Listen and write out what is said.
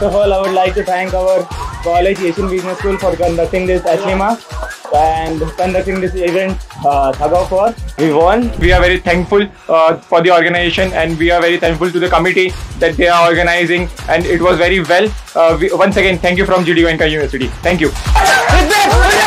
First of all, I would like to thank our college, Asian Business School, for conducting this Athleema and conducting this event thug of war. We won. We are very thankful for the organization, and we are very thankful to the committee that they are organizing, and it was very well. Once again, thank you from Judy Venkar University. Thank you.